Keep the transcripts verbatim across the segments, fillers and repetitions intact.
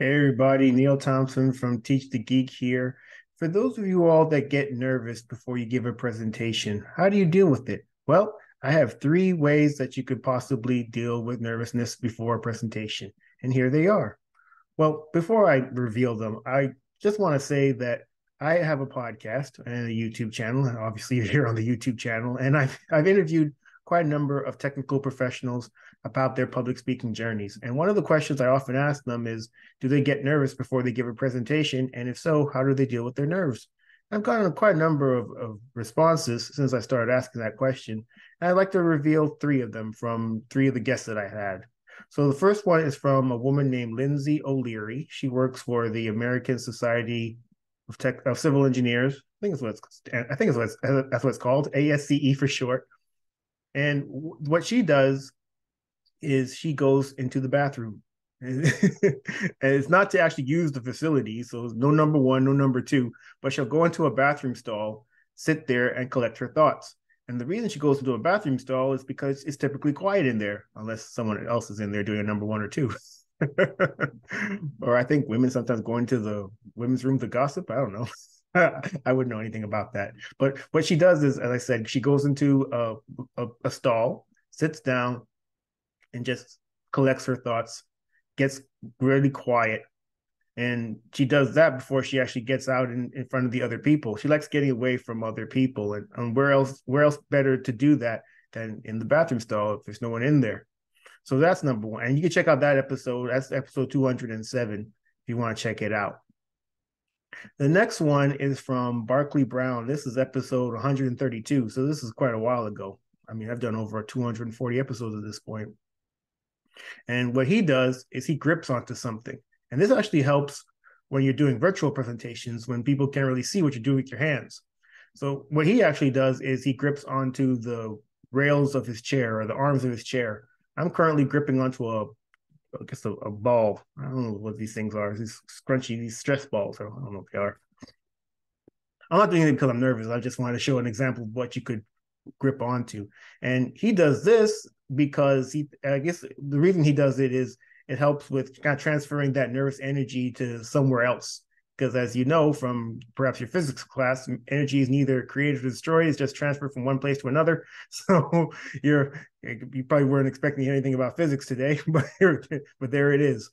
Hey everybody, Neil Thompson from Teach the Geek here. For those of you all that get nervous before you give a presentation, how do you deal with it? Well, I have three ways that you could possibly deal with nervousness before a presentation, and here they are. Well, before I reveal them, I just want to say that I have a podcast and a YouTube channel, and obviously you're here on the YouTube channel, and I've, I've interviewed quite a number of technical professionals about their public speaking journeys. And one of the questions I often ask them is, do they get nervous before they give a presentation? And if so, how do they deal with their nerves? I've gotten quite a number of, of responses since I started asking that question. And I'd like to reveal three of them from three of the guests that I had. So the first one is from a woman named Lindsay O'Leary. She works for the American Society of, Tech, of Civil Engineers. I think, it's what it's, I think it's what it's, that's what it's called, A S C E for short. And what she does is she goes into the bathroom. And it's not to actually use the facility, so no number one, no number two, but she'll go into a bathroom stall, sit there, and collect her thoughts. And the reason she goes into a bathroom stall is because it's typically quiet in there, unless someone else is in there doing a number one or two. Or I think women sometimes go into the women's room to gossip. I don't know. I wouldn't know anything about that. But what she does is, as I said, she goes into a, a, a stall, sits down, and just collects her thoughts, gets really quiet. And she does that before she actually gets out in, in front of the other people. She likes getting away from other people. And, and where else, where else better to do that than in the bathroom stall if there's no one in there? So that's number one. And you can check out that episode. That's episode two hundred seven if you want to check it out. The next one is from Barclay Brown. This is episode one hundred thirty-two, so this is quite a while ago. I mean, I've done over two hundred forty episodes at this point. And what he does is he grips onto something. And this actually helps when you're doing virtual presentations when people can't really see what you're doing with your hands. So what he actually does is he grips onto the rails of his chair or the arms of his chair. I'm currently gripping onto a I guess a, a ball. I don't know what these things are. These scrunchy, these stress balls. I don't know what they are. I'm not doing it because I'm nervous. I just wanted to show an example of what you could grip onto. And he does this because he, I guess the reason he does it is it helps with kind of transferring that nervous energy to somewhere else. Because as you know from perhaps your physics class, energy is neither created or destroyed; it's just transferred from one place to another. So you're you probably weren't expecting anything about physics today, but but there it is.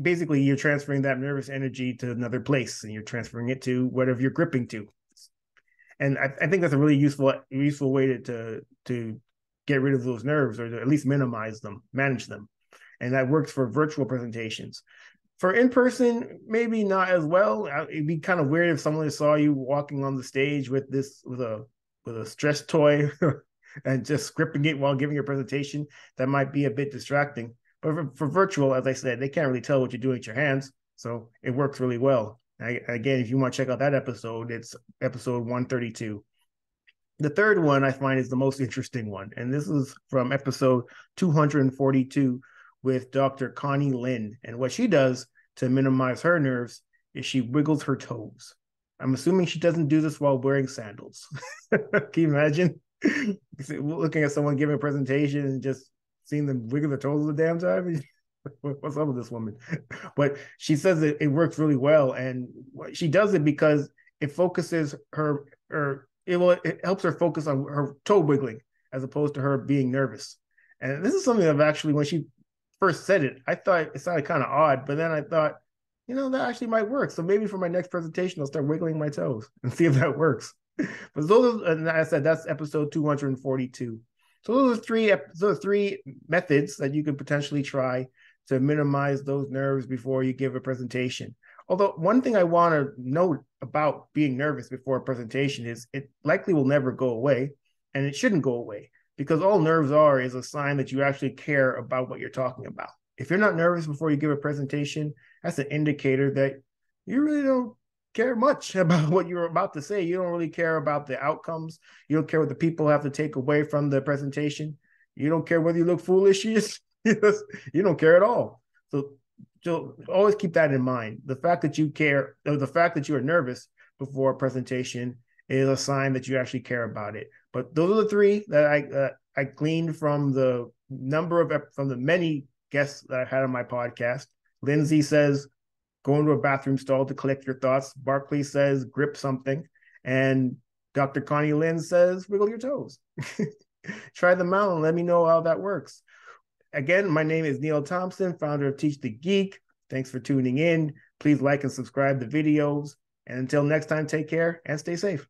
Basically, you're transferring that nervous energy to another place, and you're transferring it to whatever you're gripping to. And I, I think that's a really useful useful way to, to to get rid of those nerves, or to at least minimize them, manage them, and that works for virtual presentations. For in-person, maybe not as well. It'd be kind of weird if someone saw you walking on the stage with this with a with a stress toy and just scripting it while giving your presentation. That might be a bit distracting. But for, for virtual, as I said, they can't really tell what you're doing with your hands. So it works really well. I, again, if you want to check out that episode, it's episode one thirty-two. The third one I find is the most interesting one. And this is from episode two hundred forty-two with Doctor Connie Lin. And what she does to minimize her nerves is she wiggles her toes. I'm assuming she doesn't do this while wearing sandals. Can you imagine looking at someone giving a presentation and just seeing them wiggle their toes all the damn time? What's up with this woman? But she says that it works really well, and she does it because it focuses her, or it will, it helps her focus on her toe wiggling as opposed to her being nervous. And this is something I've actually, when she first said it, I thought it sounded kind of odd, but then I thought, you know, that actually might work. So maybe for my next presentation, I'll start wiggling my toes and see if that works. But those, and I said, that's episode two hundred forty-two. So those are three, those are three methods that you could potentially try to minimize those nerves before you give a presentation. Although one thing I want to note about being nervous before a presentation is it likely will never go away, and it shouldn't go away. Because all nerves are is a sign that you actually care about what you're talking about. If you're not nervous before you give a presentation, that's an indicator that you really don't care much about what you're about to say. You don't really care about the outcomes. You don't care what the people have to take away from the presentation. You don't care whether you look foolish. You, just, you don't care at all. So, so always keep that in mind. The fact that you care, or the fact that you are nervous before a presentation is a sign that you actually care about it. But those are the three that I uh, I gleaned from the number of from the many guests that I've had on my podcast. Lindsay says, go into a bathroom stall to collect your thoughts. Barclay says, grip something. And Doctor Connie Lin says, wiggle your toes. Try them out and let me know how that works. Again, my name is Neil Thompson, founder of Teach the Geek. Thanks for tuning in. Please like and subscribe to the videos. And until next time, take care and stay safe.